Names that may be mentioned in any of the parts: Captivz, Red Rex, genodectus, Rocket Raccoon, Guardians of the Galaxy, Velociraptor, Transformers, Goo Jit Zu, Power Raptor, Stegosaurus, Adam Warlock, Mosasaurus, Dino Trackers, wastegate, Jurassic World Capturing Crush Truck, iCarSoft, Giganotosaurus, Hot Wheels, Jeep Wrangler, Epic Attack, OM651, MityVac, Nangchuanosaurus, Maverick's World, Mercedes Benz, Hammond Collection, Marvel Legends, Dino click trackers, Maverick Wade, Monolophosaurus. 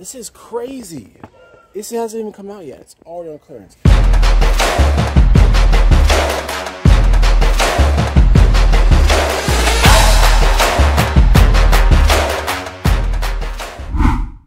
This is crazy. This hasn't even come out yet. It's already on clearance.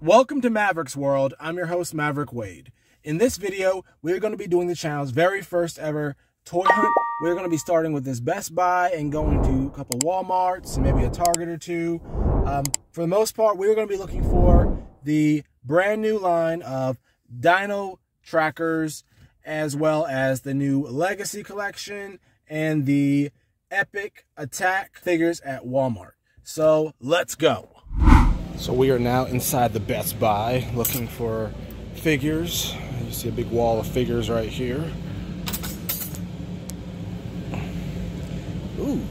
Welcome to Maverick's World. I'm your host, Maverick Wade. In this video, we're going to be doing the channel's very first ever toy hunt. We're going to be starting with this Best Buy and going to a couple Walmarts and maybe a Target or two. For the most part, we're going to be looking for the brand new line of Dino Trackers, as well as the new Legacy Collection and the Epic Attack figures at Walmart. So let's go. So we are now inside the Best Buy looking for figures. You see a big wall of figures right here. Ooh,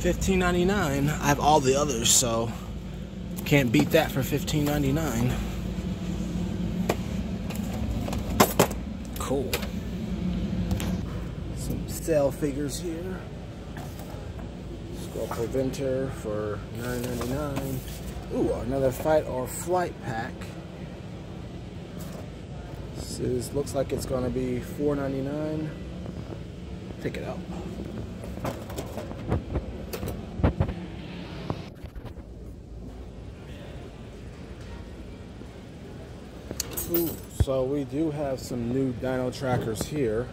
$15.99. I have all the others, so can't beat that for $15.99. Cool. Some sale figures here. Skull Preventer for $9.99. Ooh, another Fight or Flight pack. This is, looks like it's going to be $4.99. Pick it up. Ooh, so we do have some new Dino Trackers here.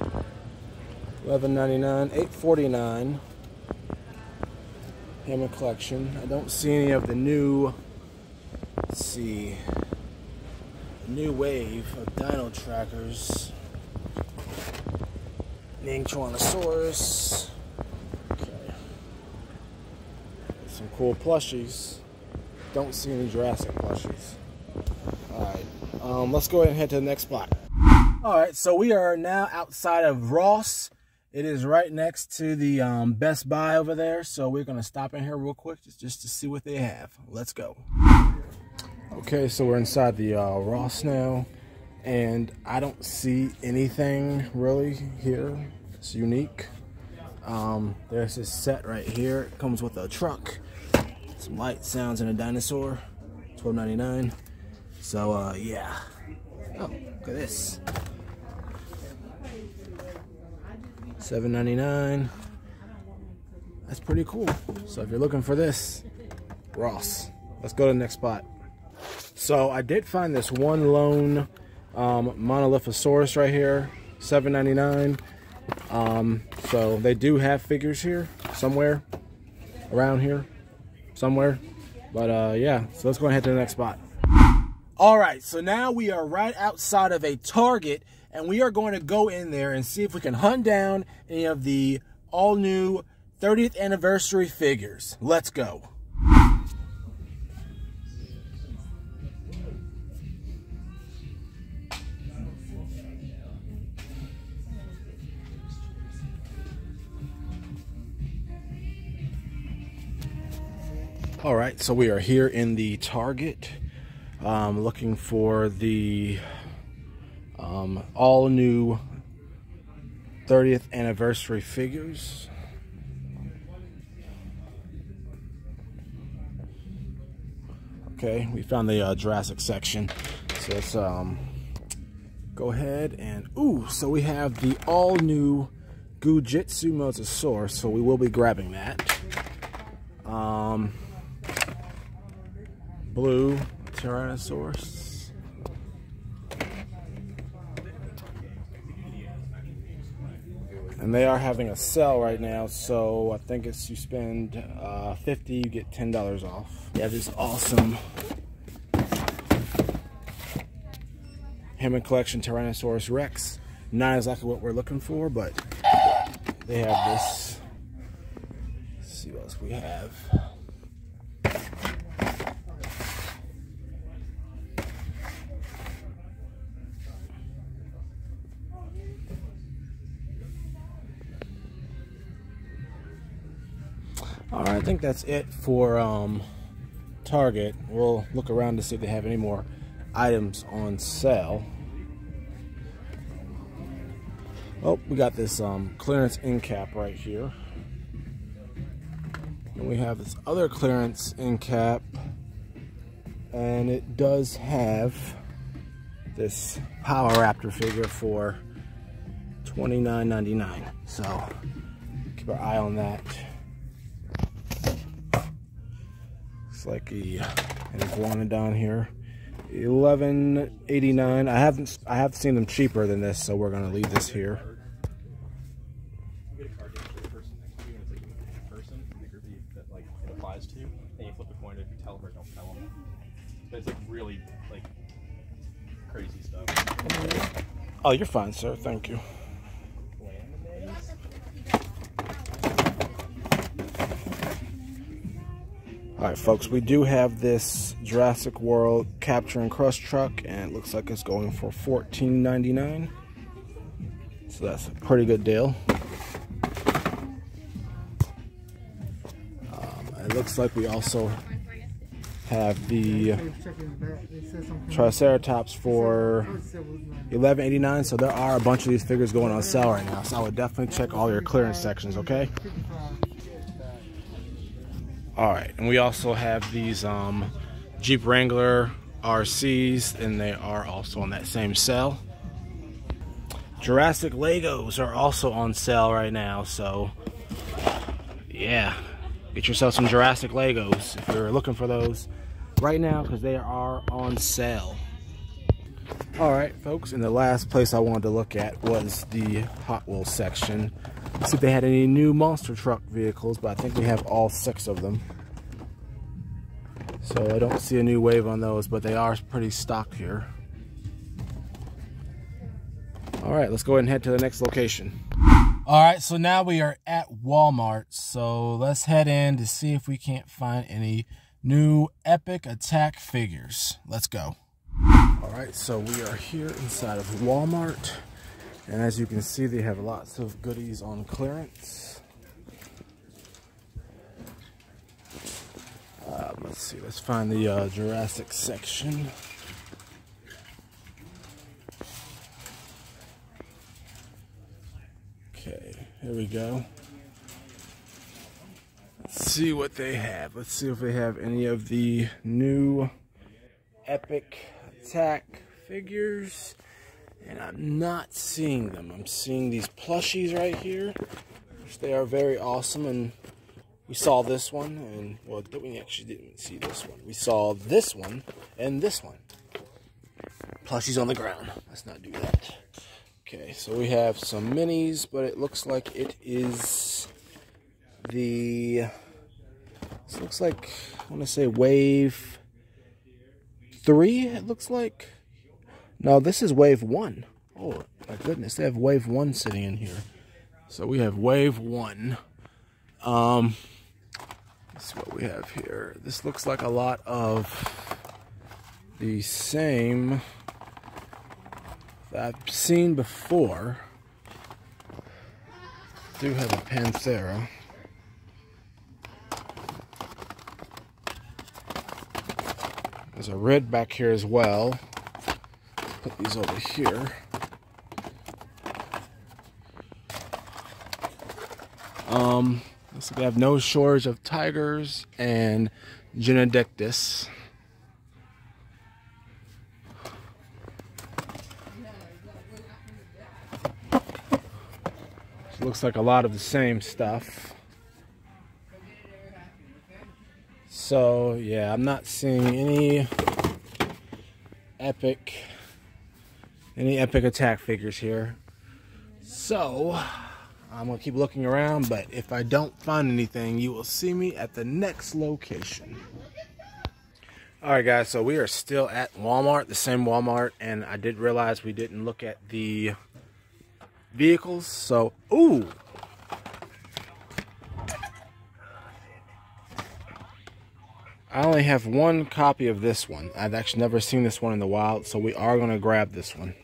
$11.99, $8.49. Hammond Collection. I don't see any of the new, let's see, new wave of Dino Trackers. Nangchuanosaurus. Okay. Some cool plushies. Don't see any Jurassic plushies. Alright, let's go ahead and head to the next spot. Alright, so we are now outside of Ross. It is right next to the Best Buy over there. So we're going to stop in here real quick just to see what they have. Let's go. Okay, so we're inside the Ross now. And I don't see anything really here. It's unique. There's this set right here. It comes with a truck. Some light sounds and a dinosaur, $12.99. So, yeah. Oh, look at this. $7.99. That's pretty cool. So if you're looking for this, Ross. Let's go to the next spot. So I did find this one lone Monolophosaurus right here, $7.99. So they do have figures here somewhere around here. But yeah, so let's go ahead to the next spot. All right, so now we are right outside of a Target, and we are going to go in there and see if we can hunt down any of the all new 30th anniversary figures. Let's go. All right, so we are here in the Target, looking for the all new 30th anniversary figures. Okay, we found the Jurassic section. So let's go ahead and, ooh, so we have the all new Goo Jit Zu Mosasaurus, so we will be grabbing that. Blue Tyrannosaurus. And they are having a sale right now, so I think it's you spend $50, you get $10 off. Yeah, this is awesome. Hammond Collection Tyrannosaurus Rex. Not exactly what we're looking for, but they have this. Let's see what else we have. Alright, I think that's it for Target. We'll look around to see if they have any more items on sale. Oh, we got this clearance end cap right here. And we have this other clearance end cap And it does have this Power Raptor figure for $29.99. So keep our eye on that. Looks like an iguana down here. $11.89. I have seen them cheaper than this, so we're gonna leave this here. It's like really like crazy stuff. Oh, you're fine, sir. Thank you. All right, folks, we do have this Jurassic World Capturing Crush Truck, and it looks like it's going for $14.99. So that's a pretty good deal. It looks like we also have the Triceratops for $11.89, so there are a bunch of these figures going on sale right now, so I would definitely check all your clearance sections, okay? Alright, and we also have these Jeep Wrangler RCs, and they are also on that same sale. Jurassic Legos are also on sale right now, so yeah. Get yourself some Jurassic Legos if you're looking for those right now, because they are on sale. Alright folks, and the last place I wanted to look at was the Hot Wheels section. Let's see if they had any new monster truck vehicles, but I think we have all 6 of them. So I don't see a new wave on those, but they are pretty stocked here. Alright, let's go ahead and head to the next location. All right, so now we are at Walmart, so let's head in to see if we can't find any new Epic Attack figures. Let's go. All right, so we are here inside of Walmart, and as you can see, they have lots of goodies on clearance. Let's see, let's find the Jurassic section. Here we go. Let's see what they have. Let's see if they have any of the new Epic Attack figures. And I'm not seeing them. I'm seeing these plushies right here, which they are very awesome. And we saw this one, and well, we actually didn't see this one. We saw this one and this one. Plushies on the ground. Let's not do that. Okay, so we have some minis, but it looks like it is the, this looks like, I want to say wave 3, it looks like. No, this is wave 1. Oh, my goodness, they have wave 1 sitting in here. So we have wave 1. This is what we have here. This looks like a lot of the same I've seen before. I do have a Panthera. There's a red back here as well. Put these over here. Looks like I have no shortage of tigers and genodectus. Looks like a lot of the same stuff. So yeah, I'm not seeing any epic attack figures here. So I'm gonna keep looking around, but if I don't find anything, you will see me at the next location. All right, guys, so we are still at Walmart, the same Walmart, and I did realize we didn't look at the vehicles, so, ooh! I only have one copy of this one. I've actually never seen this one in the wild, so we are gonna grab this one.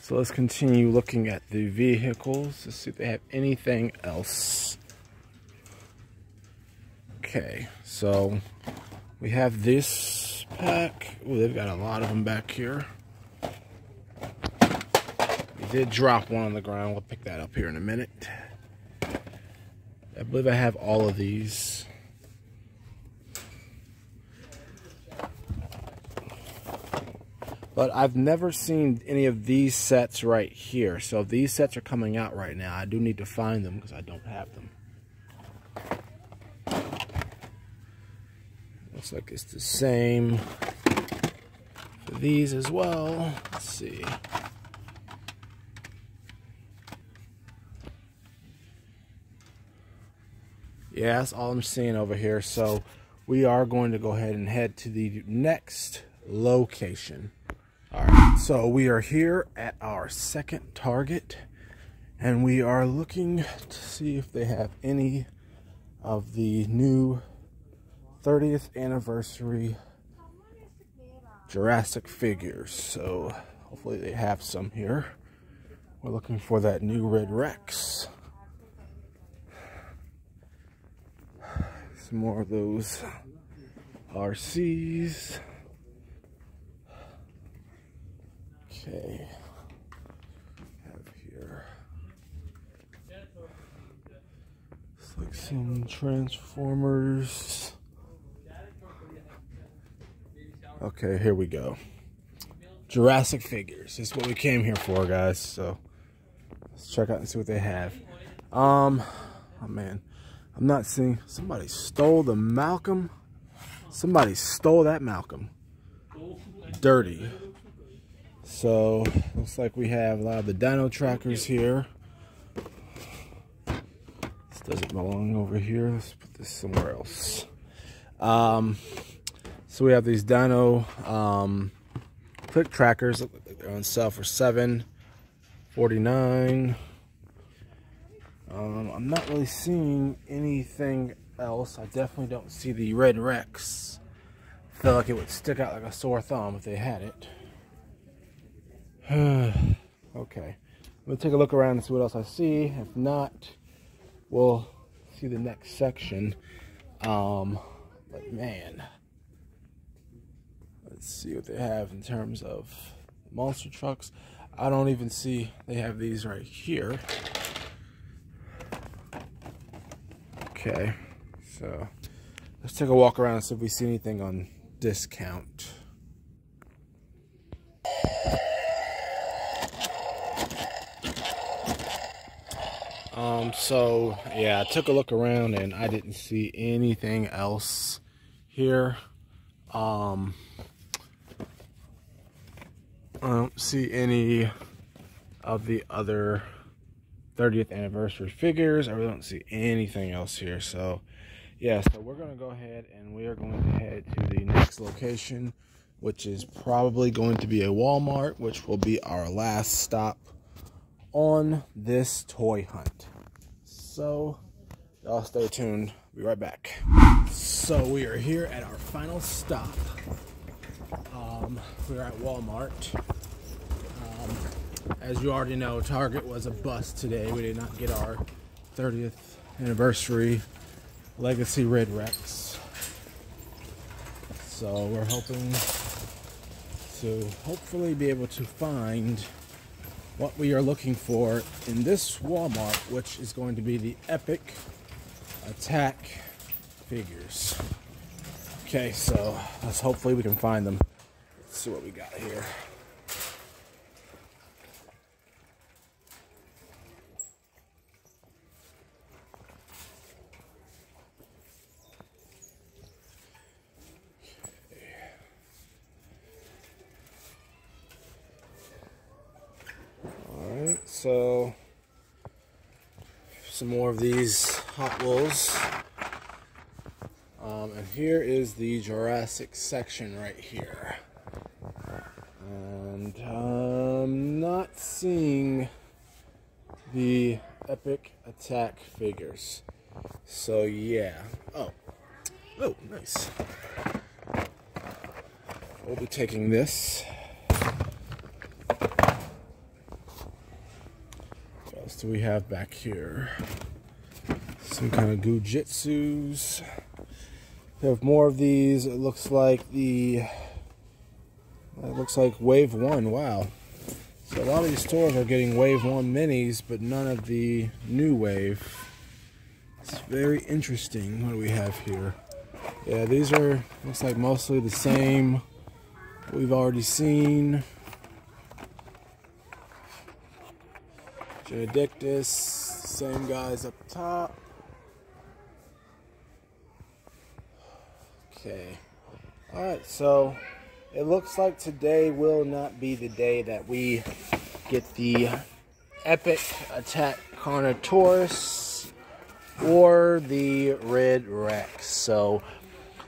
So let's continue looking at the vehicles to see if they have anything else. Okay, so we have this pack. Ooh, they've got a lot of them back here. We did drop one on the ground. We'll pick that up here in a minute. I believe I have all of these. But I've never seen any of these sets right here. So these sets are coming out right now. I do need to find them because I don't have them. Looks like it's the same for these as well. Let's see. Yeah, that's all I'm seeing over here. So we are going to go ahead and head to the next location. All right, so we are here at our second Target, and we are looking to see if they have any of the new 30th anniversary Jurassic figures. So hopefully they have some here. We're looking for that new Red Rex. Some more of those RCs. Okay, have here, it's like some Transformers. Okay, here we go. Jurassic figures. This is what we came here for, guys. So let's check out and see what they have. Oh man, I'm not seeing. Somebody stole the Malcolm. Somebody stole that Malcolm. Dirty. So, looks like we have a lot of the Dino Trackers here. This doesn't belong over here. Let's put this somewhere else. So we have these Dino click trackers. Look like they're on sale for $7.49. I'm not really seeing anything else. I definitely don't see the Red Rex. I feel like it would stick out like a sore thumb if they had it. Okay, we'll take a look around and see what else I see. If not, we'll see the next section. But man, let's see what they have in terms of monster trucks. I don't even see they have these right here. Okay, so let's take a walk around and see if we see anything on discount. So yeah, I took a look around and I didn't see anything else here. I don't see any of the other 30th anniversary figures. I really don't see anything else here. So yeah, so we're going to go ahead and we are going to head to the next location, which is probably going to be a Walmart, which will be our last stop on this toy hunt. So y'all stay tuned, be right back. So we are here at our final stop. We're at Walmart. As you already know, Target was a bust today. We did not get our 30th anniversary Legacy Red Rex, so we're hoping to hopefully be able to find what we are looking for in this Walmart, which is going to be the Epic Attack figures. Okay, so let's hopefully we can find them. Let's see what we got here. So, some more of these Hot Wheels. And here is the Jurassic section right here. And I'm not seeing the Epic Attack figures. So, yeah. Oh, nice. We'll be taking this. So we have back here some kind of Goo Jit Zus. We have more of these. It looks like Wave 1. Wow. So a lot of these stores are getting Wave 1 minis, but none of the new Wave. It's very interesting what we have here. Yeah, these are, looks like mostly the same we've already seen. Genodectus, same guys up top. Okay. Alright, so it looks like today will not be the day that we get the Epic Attack Carnotaurus or the Red Rex. So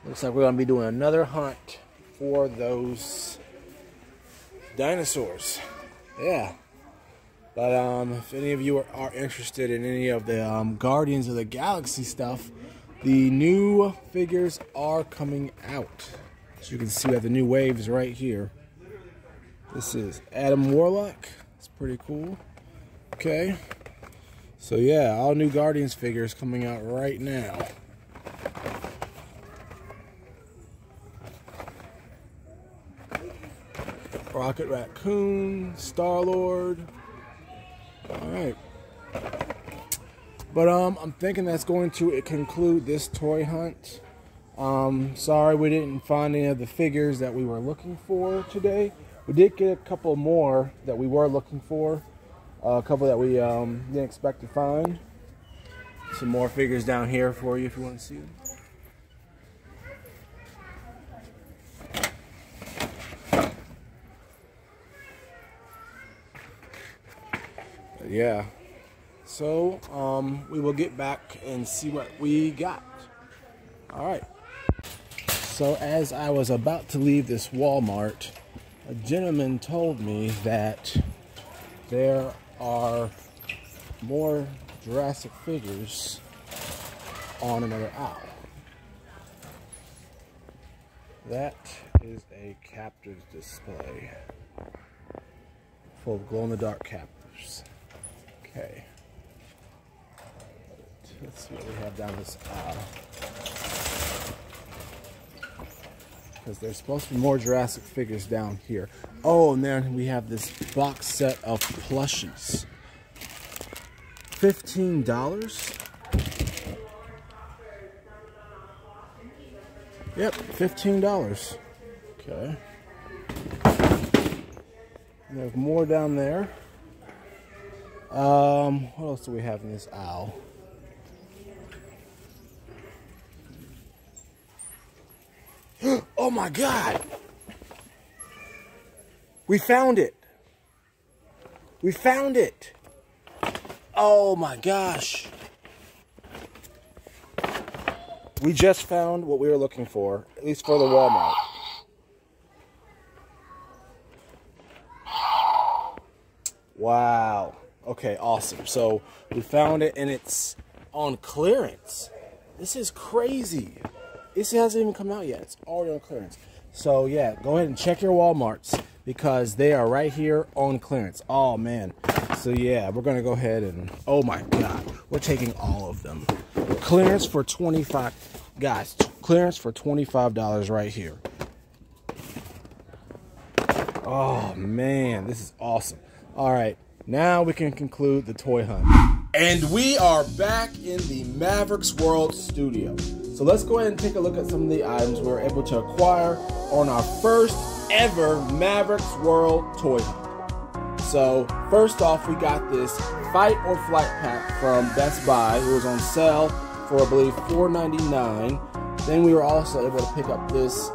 looks like we're going to be doing another hunt for those dinosaurs. Yeah. But if any of you are interested in any of the Guardians of the Galaxy stuff, the new figures are coming out. So you can see we have the new waves right here. This is Adam Warlock. It's pretty cool. Okay. So yeah, all new Guardians figures coming out right now. Rocket Raccoon, Star-Lord. Alright. But I'm thinking that's going to conclude this toy hunt. Sorry we didn't find any of the figures that we were looking for today. We did get a couple more that we were looking for. A couple that we didn't expect to find. Some more figures down here for you if you want to see them. But yeah. So, we will get back and see what we got. Alright. So, as I was about to leave this Walmart, a gentleman told me that there are more Jurassic figures on another aisle. That is a Captivz display full of glow-in-the-dark Captivz. Okay. Let's see what we have down this aisle. Because there's supposed to be more Jurassic figures down here. Oh, and then we have this box set of plushies. $15? Yep, $15. Okay. We have more down there. What else do we have in this aisle? Oh my God! We found it! We found it! Oh my gosh! We just found what we were looking for, at least for the Walmart. Wow. Okay, awesome. So, we found it and it's on clearance. This is crazy. This hasn't even come out yet. It's already on clearance. So, yeah, go ahead and check your Walmarts because they are right here on clearance. Oh, man. So, yeah, we're going to go ahead and... Oh, my God. We're taking all of them. Clearance for $25. Guys, clearance for $25 right here. Oh, man. This is awesome. All right. Now we can conclude the toy hunt. And we are back in the Maverick's World studio. So let's go ahead and take a look at some of the items we were able to acquire on our first ever Maverick's World toy hunt. So first off, we got this Fight or Flight pack from Best Buy. It was on sale for I believe $4.99. Then we were also able to pick up this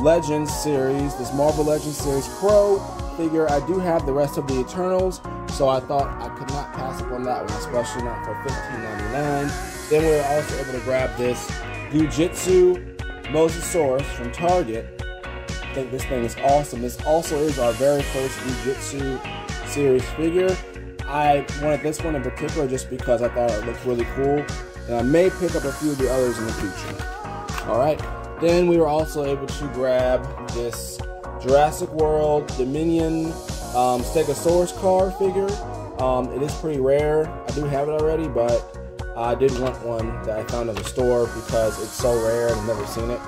Legends series, this Marvel Legends series Crow figure. I do have the rest of the Eternals, so I thought I could not pass up on that one, especially not for $15.99. Then we were also able to grab this Goo Jit Zu Mosasaurus from Target. I think this thing is awesome. This also is our very first Goo Jit Zu series figure. I wanted this one in particular just because I thought it looked really cool, and I may pick up a few of the others in the future. Alright, then we were also able to grab this Jurassic World Dominion Stegosaurus car figure. It is pretty rare. I do have it already, but I did want one that I found at the store because it's so rare and I've never seen it.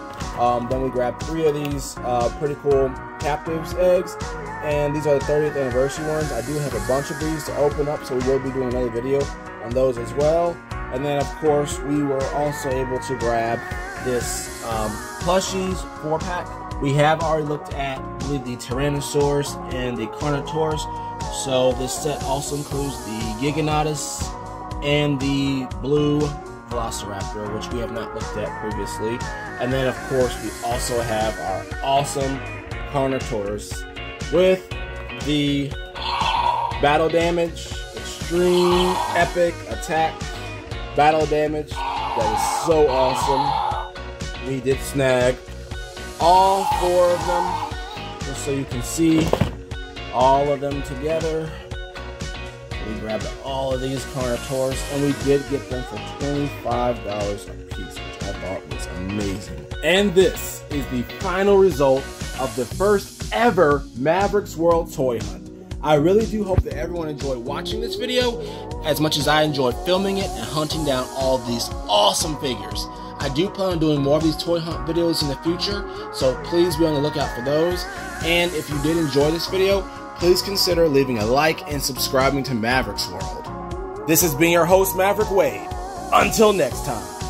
Then we grabbed three of these pretty cool Captivz eggs, and these are the 30th anniversary ones. I do have a bunch of these to open up, so we will be doing another video on those as well. And then, of course, we were also able to grab this plushies 4-pack. We have already looked at, I believe, the Tyrannosaurus and the Carnotaurus. So this set also includes the Giganotosaurus and the blue Velociraptor, which we have not looked at previously. And then, of course, we also have our awesome Carnotaurus with the battle damage, extreme epic attack battle damage. That is so awesome. We did snag all four of them, just so you can see all of them together. We grabbed all of these Carnotaurus, and we did get them for $25 a piece, which I thought was amazing. And this is the final result of the first ever Maverick's World toy hunt. I really do hope that everyone enjoyed watching this video as much as I enjoyed filming it and hunting down all of these awesome figures. I do plan on doing more of these toy hunt videos in the future, so please be on the lookout for those. And if you did enjoy this video, please consider leaving a like and subscribing to Maverick's World. This has been your host, Maverick Wade. Until next time.